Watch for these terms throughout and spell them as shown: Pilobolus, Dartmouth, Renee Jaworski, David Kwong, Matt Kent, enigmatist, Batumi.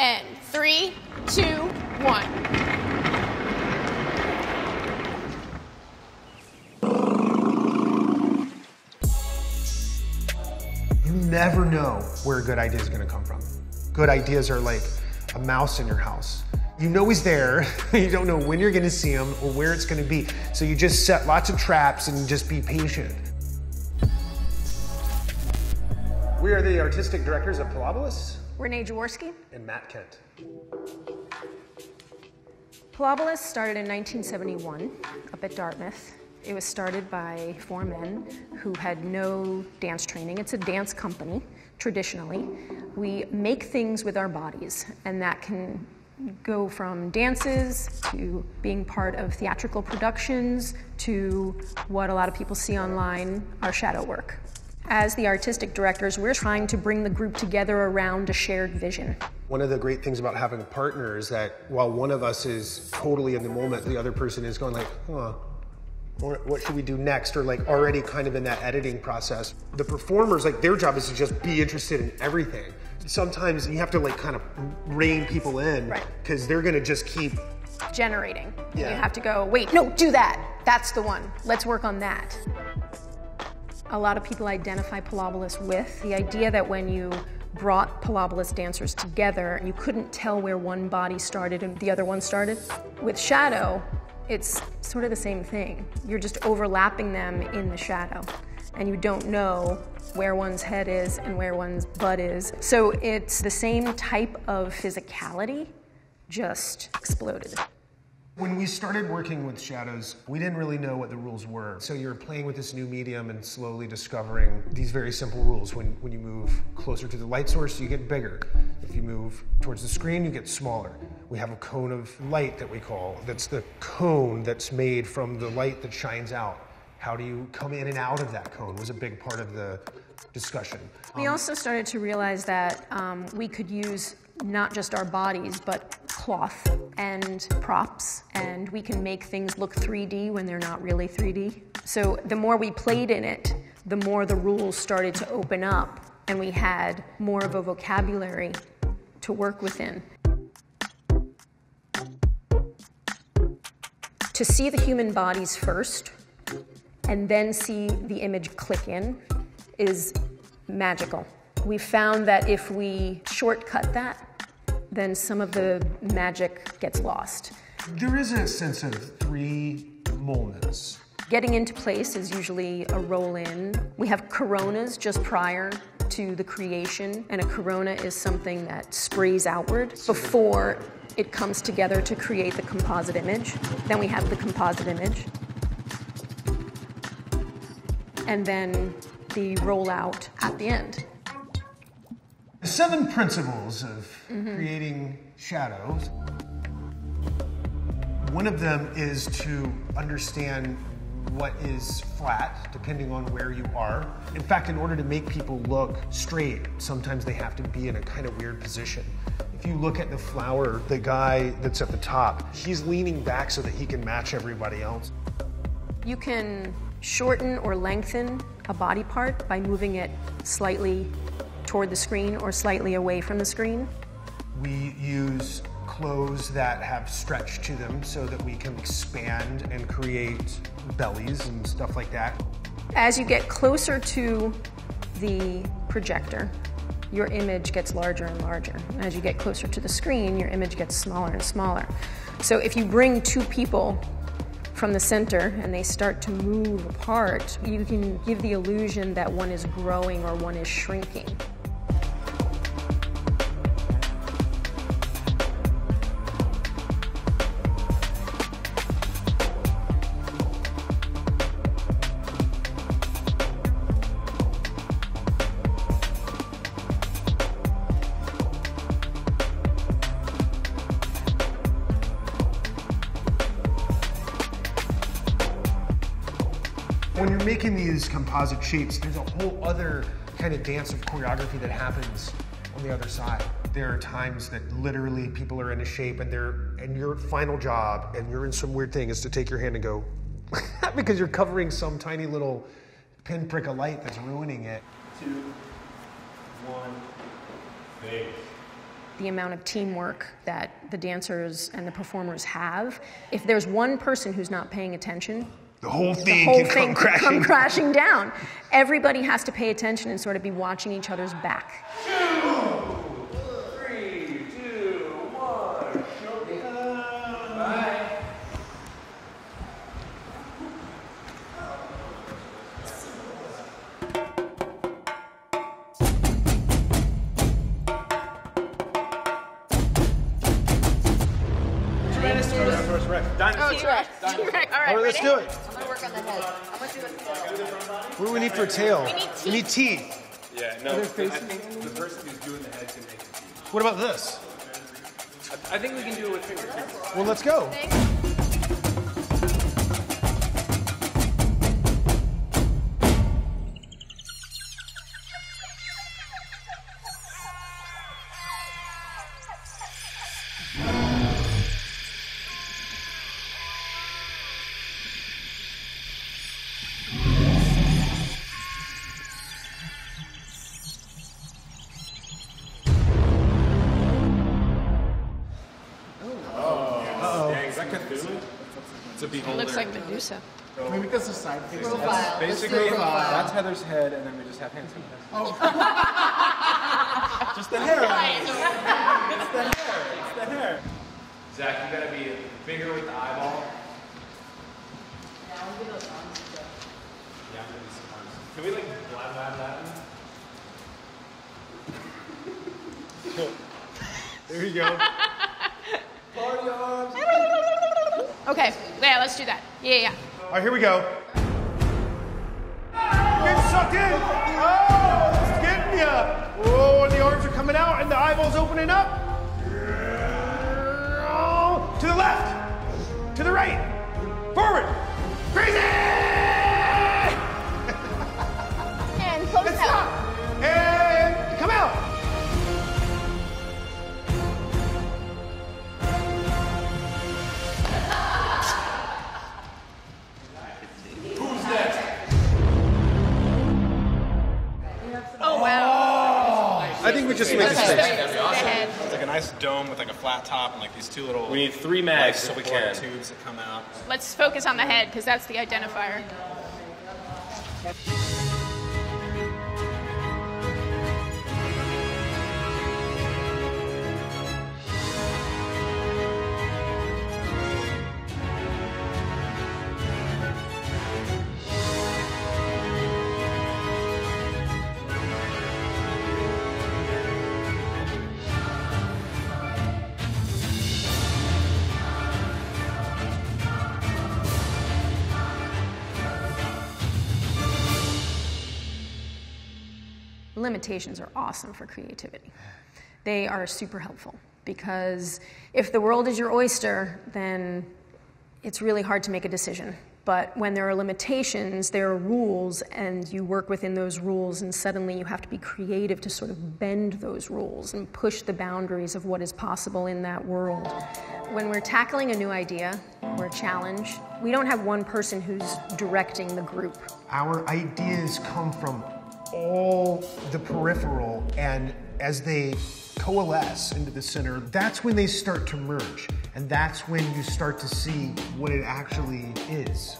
And 3, 2, 1. You never know where a good idea is going to come from. Good ideas are like a mouse in your house. You know he's there, you don't know when you're going to see him or where it's going to be. So you just set lots of traps and just be patient. We are the artistic directors of Pilobolus. Renee Jaworski. And Matt Kent. Pilobolus started in 1971 up at Dartmouth. It was started by 4 men who had no dance training. It's a dance company, traditionally. We make things with our bodies, and that can go from dances to being part of theatrical productions to what a lot of people see online, our shadow work. As the artistic directors, we're trying to bring the group together around a shared vision. One of the great things about having a partner is that while one of us is totally in the moment, the other person is going like, huh, what should we do next? Or like already kind of in that editing process. The performers, like their job is to just be interested in everything. Sometimes you have to like kind of rein people in because they're going to just keep generating. Yeah. You have to go, wait, no, do that. That's the one. Let's work on that. A lot of people identify Pilobolus with the idea that when you brought Pilobolus dancers together, you couldn't tell where one body started and the other one started. With shadow, it's sort of the same thing. You're just overlapping them in the shadow, and you don't know where one's head is and where one's butt is. So it's the same type of physicality, just exploded. When we started working with shadows, we didn't really know what the rules were. So you're playing with this new medium and slowly discovering these very simple rules. When you move closer to the light source, you get bigger. If you move towards the screen, you get smaller. We have a cone of light that we call. That's the cone that's made from the light that shines out. How do you come in and out of that cone was a big part of the discussion. We also started to realize that we could use not just our bodies, but cloth and props, and we can make things look 3D when they're not really 3D. So the more we played in it, the more the rules started to open up, and we had more of a vocabulary to work within. To see the human bodies first, and then see the image click in, is magical. We found that if we shortcut that, then some of the magic gets lost. There is a sense of 3 moments. Getting into place is usually a roll-in. We have coronas just prior to the creation, and a corona is something that sprays outward before it comes together to create the composite image. Then we have the composite image. And then the roll-out at the end. The 7 principles of creating shadows. One of them is to understand what is flat, depending on where you are. In fact, in order to make people look straight, sometimes they have to be in a kind of weird position. If you look at the flower, the guy that's at the top, he's leaning back so that he can match everybody else. You can shorten or lengthen a body part by moving it slightly toward the screen or slightly away from the screen. We use clothes that have stretch to them so that we can expand and create bellies and stuff like that. As you get closer to the projector, your image gets larger and larger. As you get closer to the screen, your image gets smaller and smaller. So if you bring 2 people from the center and they start to move apart, you can give the illusion that one is growing or one is shrinking. When you're making these composite shapes, there's a whole other kind of dance of choreography that happens on the other side. There are times that literally people are in a shape and your final job, and you're in some weird thing, is to take your hand and go, because you're covering some tiny little pinprick of light that's ruining it. 2, 1, face. the amount of teamwork that the dancers and the performers have. If there's one person who's not paying attention, the whole thing can come crashing down. Everybody has to pay attention and sort of be watching each other's back. 2, 3, 2, 1. Bye. T-Rex. All right, ready? Let's do it. I'm going to work on the head. I'm going to do the tail. What do we need for a tail? We need teeth. Yeah, no. I think the person who's doing the head can make the teeth. What about this? I think we can do it with fingers. Well, let's go. Can we make this a side piece? Profile. Basically, that's Heather's head, and then we just have hands. Oh. Just the hair. Right. It's the hair. It's the hair. Zach, you gotta be bigger with the eyeball. Yeah, I'm gonna do some arms. Can we like blab? There you go. Party arms. Okay, yeah, let's do that. Yeah. All right, here we go. Get sucked in. Oh, it's getting ya. Oh, and the arms are coming out and the eyeball's opening up. Oh, to the left, to the right, forward, crazy! And close out. Stop. And come out. It's like a nice dome with like a flat top and like these two little. We need 3 mags so we can. Tubes that come out. Let's focus on the head because that's the identifier. Limitations are awesome for creativity. They are super helpful because if the world is your oyster, then it's really hard to make a decision. But when there are limitations, there are rules, and you work within those rules, and suddenly you have to be creative to sort of bend those rules and push the boundaries of what is possible in that world. When we're tackling a new idea or a challenge, we don't have one person who's directing the group. Our ideas come from all the peripheral, and as they coalesce into the center, that's when they start to merge, and that's when you start to see what it actually is.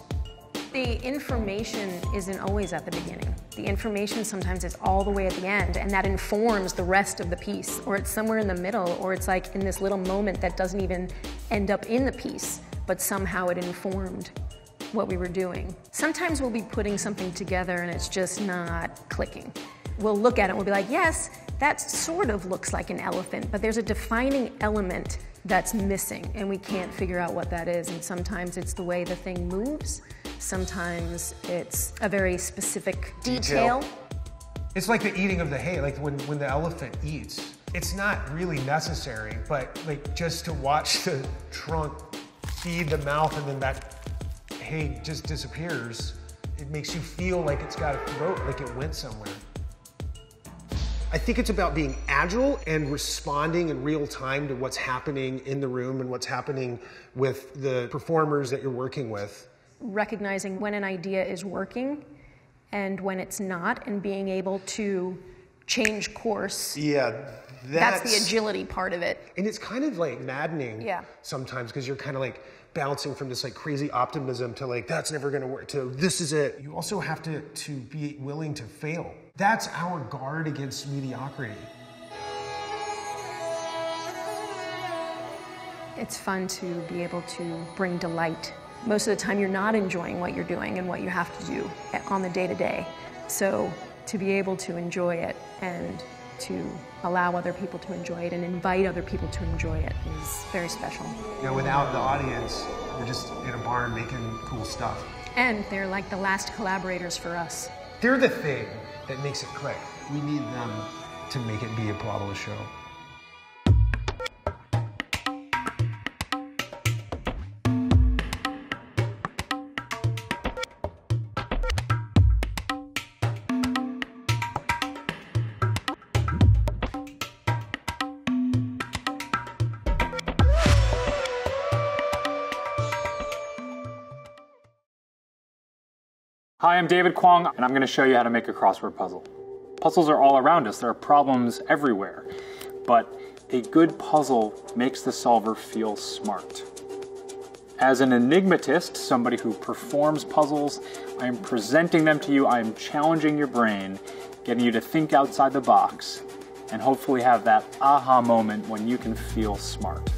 The information isn't always at the beginning. The information sometimes is all the way at the end, and that informs the rest of the piece, or it's somewhere in the middle, or it's like in this little moment that doesn't even end up in the piece, but somehow it informed what we were doing. Sometimes we'll be putting something together and it's just not clicking. We'll look at it and we'll be like, yes, that sort of looks like an elephant, but there's a defining element that's missing and we can't figure out what that is. And sometimes it's the way the thing moves. Sometimes it's a very specific detail. It's like the eating of the hay, like when the elephant eats. It's not really necessary, but like just to watch the trunk feed the mouth and then that hay just disappears, it makes you feel like it's got a throat, like it went somewhere. I think it's about being agile and responding in real time to what's happening in the room and what's happening with the performers that you're working with. Recognizing when an idea is working and when it's not, and being able to change course. Yeah. That's the agility part of it. And it's kind of like maddening sometimes, because you're kind of like bouncing from this like crazy optimism to like, that's never gonna work, to this is it. You also have to be willing to fail. That's our guard against mediocrity. It's fun to be able to bring delight. Most of the time you're not enjoying what you're doing and what you have to do on the day-to-day. So to be able to enjoy it and to allow other people to enjoy it and invite other people to enjoy it is very special. You know, without the audience, we're just in a barn making cool stuff. And they're like the last collaborators for us. They're the thing that makes it click. We need them to make it be a Pilobolus show. Hi, I'm David Kwong, and I'm going to show you how to make a crossword puzzle. Puzzles are all around us. There are problems everywhere, but a good puzzle makes the solver feel smart. As an enigmatist, somebody who performs puzzles, I am presenting them to you. I am challenging your brain, getting you to think outside the box, and hopefully have that aha moment when you can feel smart.